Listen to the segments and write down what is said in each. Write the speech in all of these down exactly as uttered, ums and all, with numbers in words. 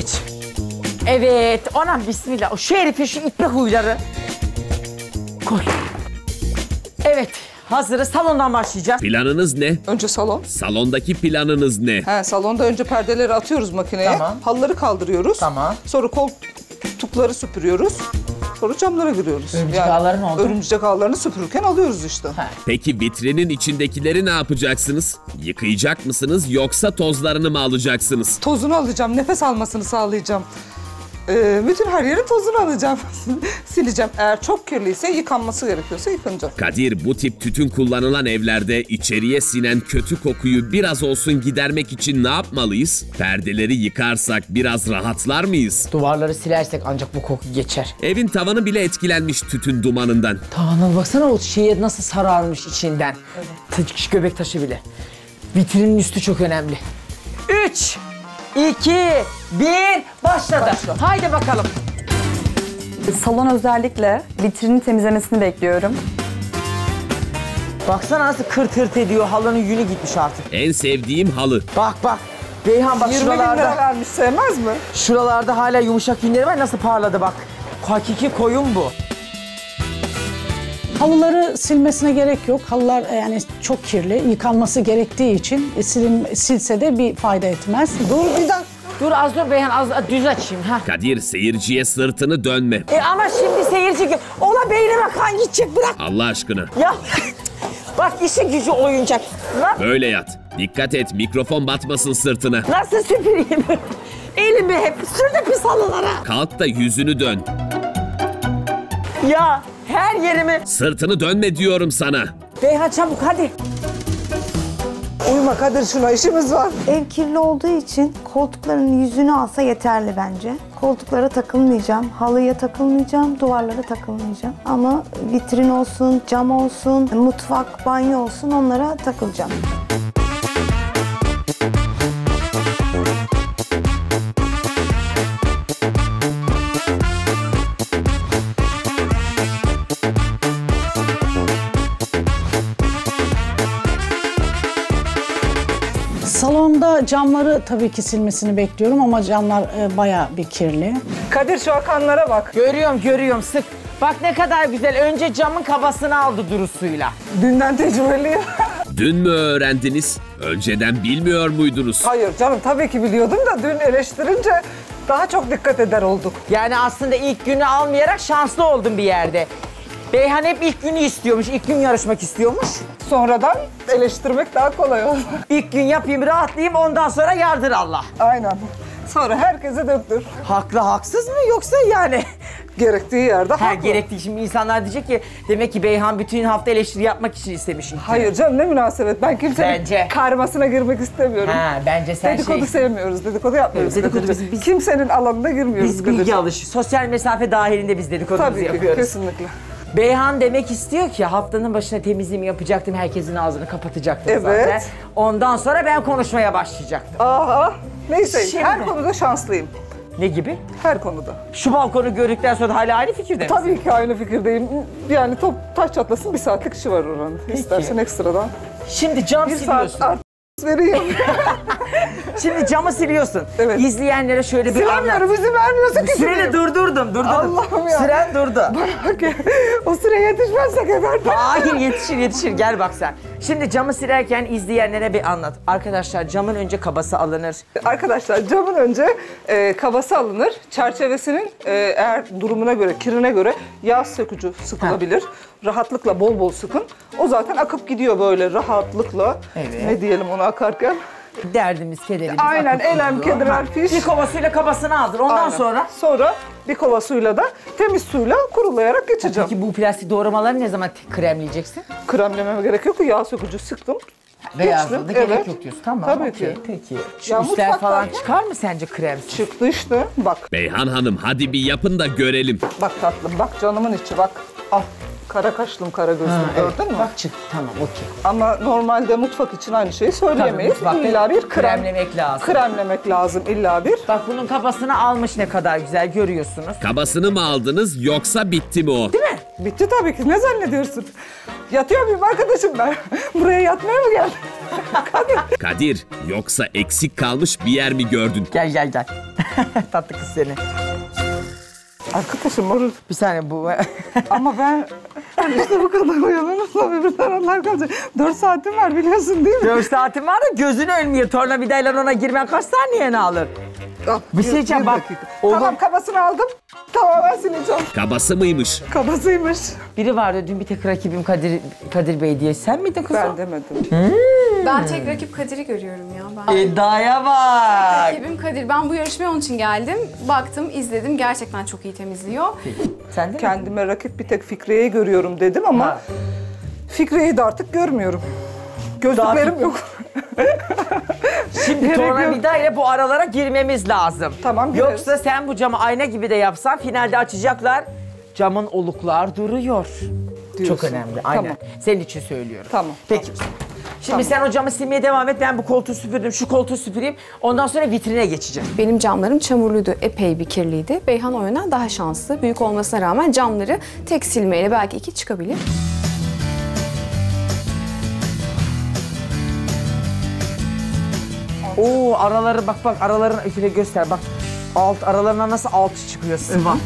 Geç. Evet, anam bismillah. Şu herifin şu itme huyları. Koy. Evet, hazırız. Salondan başlayacağız. Planınız ne? Önce salon. Salondaki planınız ne? He, salonda önce perdeleri atıyoruz makineye. Tamam. Halıları kaldırıyoruz. Tamam. Sonra koltukları süpürüyoruz. Sonra camlara giriyoruz. Örümcek yani, ağları ne oldu? Örümcek ağlarını süpürürken alıyoruz işte. He. Peki vitrinin içindekileri ne yapacaksınız? Yıkayacak mısınız yoksa tozlarını mı alacaksınız? Tozunu alacağım, nefes almasını sağlayacağım. Ee, bütün her yerin tozunu alacağım, sileceğim. Eğer çok kirliyse, yıkanması gerekiyorsa yıkanacak. Kadir, bu tip tütün kullanılan evlerde içeriye sinen kötü kokuyu biraz olsun gidermek için ne yapmalıyız? Perdeleri yıkarsak biraz rahatlar mıyız? Duvarları silersek ancak bu koku geçer. Evin tavanı bile etkilenmiş tütün dumanından. Tavanına baksana, o şeye nasıl sararmış içinden. Evet. Göbek taşı bile. Vitrinin üstü çok önemli. Üç! İki, bir, başladı. Başla. Haydi bakalım. Salon özellikle vitrinin temizlemesini bekliyorum. Baksana nasıl kırt kırt ediyor. Halının yünü gitmiş artık. En sevdiğim halı. Bak bak. Beyhan bak şuralarda. yirmi bin lira vermiş, sevmez mi? Şuralarda hala yumuşak yünleri var. Nasıl parladı bak. Hakiki koyun bu. Halıları silmesine gerek yok. Halılar yani çok kirli. Yıkanması gerektiği için silim, silse de bir fayda etmez. Dur bir dakika. Dur az dur Beyhan, az düz açayım. Ha. Kadir, seyirciye sırtını dönme. E ama şimdi seyirci... Ola beynime kan gidecek, bırak. Allah aşkına. Ya bak işi gücü oyuncak. Lan. Böyle yat. Dikkat et, mikrofon batmasın sırtına. Nasıl süpüreyim? Elimi hep sürdü pis halılara. Kalk da yüzünü dön. Ya... Her yerimi... Sırtını dönme diyorum sana. Beyha çabuk hadi. Uyuma Kadir, şuna işimiz var. Ev kirli olduğu için koltukların yüzünü alsa yeterli bence. Koltuklara takılmayacağım, halıya takılmayacağım, duvarlara takılmayacağım. Ama vitrin olsun, cam olsun, mutfak, banyo olsun, onlara takılacağım. Salonda camları tabii ki silmesini bekliyorum ama camlar e, bayağı bir kirli. Kadir şu akanlara bak. Görüyorum, görüyorum. Sık. Bak ne kadar güzel. Önce camın kabasını aldı durusuyla. Dünden tecrübeliyim. Dün mü öğrendiniz? Önceden bilmiyor muydunuz? Hayır canım, tabii ki biliyordum da dün eleştirince daha çok dikkat eder olduk. Yani aslında ilk günü almayarak şanslı oldum bir yerde. Beyhan hep ilk günü istiyormuş, ilk gün yarışmak istiyormuş. Sonradan eleştirmek daha kolay olur. İlk gün yapayım, rahatlayayım, ondan sonra yardır Allah. Aynen. Sonra herkese döktür. Haklı, haksız mı yoksa yani? Gerektiği yerde ha, haklı. Gerektiği. Şimdi insanlar diyecek ki, demek ki Beyhan bütün hafta eleştiri yapmak için istemiş. Hayır canım, ne münasebet. Ben kimsenin bence... karmasına girmek istemiyorum. Ha, bence sen dedikodu şey... sevmiyoruz, dedikodu yapmıyoruz. Evet, dedikodu biz, biz... Kimsenin alanına girmiyoruz. Biz bilgi alışıyoruz. Sosyal mesafe dahilinde biz dedikodunuzu tabii yapıyoruz. Tabii ki, kesinlikle. Beyhan demek istiyor ki haftanın başına temizliğimi yapacaktım, herkesin ağzını kapatacaktım evet. Zaten. Ondan sonra ben konuşmaya başlayacaktım. Aha, neyse şimdi, her konuda şanslıyım. Ne gibi? Her konuda. Şu balkonu gördükten sonra hala aynı fikirde misin? Tabii ki aynı fikirdeyim. Yani top taş çatlasın, bir saatlik işi var oranın. Peki. İstersen ekstradan. Şimdi cam bir siliyorsun. Saat vereyim. Şimdi camı siliyorsun. Evet. İzleyenlere şöyle bir anlat. Silemiyorum, izin vermiyorsa ki süreni durdurdum, durdurdum. Allah'ım ya. Süren durdu. Bak, o süreye yetişmezsek efendim. Hayır, yetişir, yetişir. Gel bak sen. Şimdi camı silerken izleyenlere bir anlat. Arkadaşlar camın önce kabası alınır. Arkadaşlar camın önce e, kabası alınır. Çerçevesinin e, eğer durumuna göre, kirine göre yağ sökücü sıkılabilir. Ha. Rahatlıkla bol bol sıkın. O zaten akıp gidiyor böyle rahatlıkla. Evet. Ne diyelim ona akarken? Derdimiz, kederimiz. Aynen, elem, keder, fiş. Bir kova suyla kabasını aldır. Ondan aynen. sonra? Sonra bir kova suyla da temiz suyla kurulayarak geçeceğim. Peki bu plastik doğramaları ne zaman kremleyeceksin? Kremlememe gerek yok. Yağ sökücü sıktım. Beyazlığı da evet. gerek yok diyorsun. Tamam, tabii okay. ki. Peki. Ya, üstler falan ya. Çıkar mı sence kremsiz? Çıktı işte, bak. Beyhan Hanım, hadi bir yapın da görelim. Bak tatlım, bak canımın içi, bak. Al. Kara kaşlım, kara gözlüm, ha, gördün evet. mü? Bak çıktı, tamam, okey. Ama normalde mutfak için aynı şeyi söyleyemeyiz. Tabii, illa bir krem, kremlemek lazım. Kremlemek lazım, illa bir. Bak bunun kabasını almış, ne kadar güzel görüyorsunuz. Kabasını mı aldınız yoksa bitti mi o? Değil mi? Bitti tabii ki, ne zannediyorsun? Yatıyor muyum arkadaşım ben? Buraya yatmaya mı geldim? Kadir. Kadir, yoksa eksik kalmış bir yer mi gördün? Gel gel gel. Tatlı kız seni. Arkadaşım olur. Bir saniye bu. Ama ben... işte bu kadar oyalanırsa öbür taraflar kalacak. Dört saatim var biliyorsun değil mi? Dört saatim var da gözün ölmüyor. Tornavidayla ona girmen kaç saniyeni alır? Ah, bir şey diyeceğim bak. Oğlum. Tamam kabasını aldım. Tamamen sileceğim. Kabası mıymış? Kabasıymış. Biri vardı dün bir tek rakibim Kadir Kadir Bey diye. Sen miydin kızım? Ben demedim. Hmm. Ben tek rakip Kadir'i görüyorum ya. Ben. Eda'ya bak. Tek rakibim Kadir. Ben bu yarışmaya onun için geldim. Baktım, izledim. Gerçekten çok iyi temizliyor. Sen de kendime mi? Rakip bir tek Fikriye'yi görüyorum dedim ama... Ha. Fikriye'yi de artık görmüyorum. Gözlüklerim daha... yok. Şimdi tornavida ile bu aralara girmemiz lazım. Tamam, gireriz. Yoksa sen bu camı ayna gibi de yapsan finalde açacaklar. Camın oluklar duruyor. Diyorsun. Çok önemli. Aynen. Tamam. Senin için söylüyorum. Tamam. Peki. Tamam. Şimdi tamam. Sen o camı silmeye devam et. Ben bu koltuğu süpürdüm, şu koltuğu süpüreyim. Ondan sonra vitrine geçeceğim. Benim camlarım çamurluydu, epey bir kirliydi. Beyhan o yönden daha şanslı. Büyük olmasına rağmen camları tek silmeyle belki iki çıkabilir. Oo, araları bak bak, araların üstüne göster bak. Alt aralarına nasıl altı çıkıyor sıva.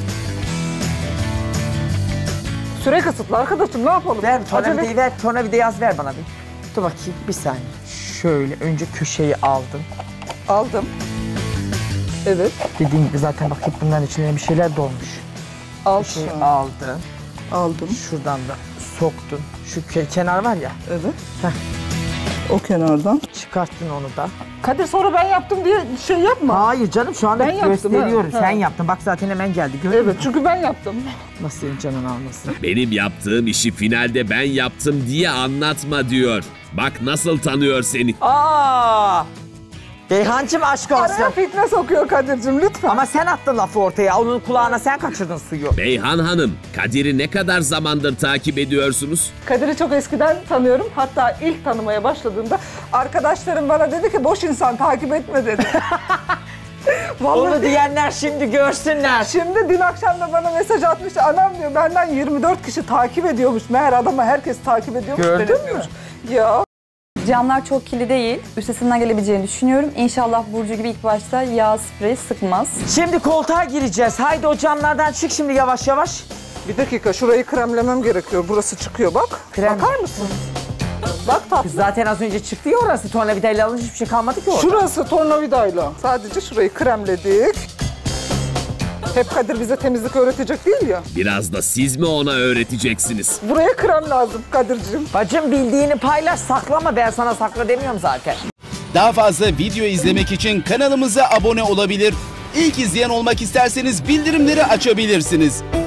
Süre kısıtlı arkadaşım, ne yapalım? Ver tornavidayı, ver tornavidayı az ver bana bir. Dur bakayım bir saniye. Şöyle önce köşeyi aldım. Aldım. Evet. Dediğim gibi zaten bak hep bunların içine bir şeyler dolmuş. Aldım. Köşeyi aldın. Aldım. Şuradan da soktun. Şu kenar var ya. Evet. Heh. O kenardan. Çıkarttın onu da. Kadir sonra ben yaptım diye şey yapma. Hayır canım, şu anda ben gösteriyorum. Yaptım, sen yaptın. Bak zaten hemen geldi. Gördün evet mi? Çünkü ben yaptım. Nasıl canın almasın? Benim yaptığım işi finalde ben yaptım diye anlatma diyor. Bak nasıl tanıyor seni. Aa! Beyhancığım aşk olsun. Araya fitne sokuyor Kadir'cim lütfen. Ama sen attın lafı ortaya. Onun kulağına sen kaçırdın suyu. Beyhan Hanım, Kadir'i ne kadar zamandır takip ediyorsunuz? Kadir'i çok eskiden tanıyorum. Hatta ilk tanımaya başladığımda arkadaşlarım bana dedi ki boş insan takip etme dedi. Vallahi onu diyenler şimdi görsünler. Şimdi dün akşam da bana mesaj atmış. Anam diyor benden yirmi dört kişi takip ediyormuş. Meğer adama herkes takip ediyormuş. Gördün mü? Ya. Camlar çok kirli değil. Üstesinden gelebileceğini düşünüyorum. İnşallah Burcu gibi ilk başta yağ spreyi sıkmaz. Şimdi koltuğa gireceğiz. Haydi o camlardan çık şimdi yavaş yavaş. Bir dakika, şurayı kremlemem gerekiyor. Burası çıkıyor bak. Krem. Bakar mısın? Bak tatlı. Zaten az önce çıktı ya orası. Tornavidayla alınca hiçbir şey kalmadı ki orada. Şurası tornavidayla. Sadece şurayı kremledik. Hep Kadir bize temizlik öğretecek değil ya. Biraz da siz mi ona öğreteceksiniz? Buraya krem lazım Kadir'cim. Bacım bildiğini paylaş, saklama. Ben sana sakla demiyorum zaten. Daha fazla video izlemek için kanalımıza abone olabilir. İlk izleyen olmak isterseniz bildirimleri açabilirsiniz.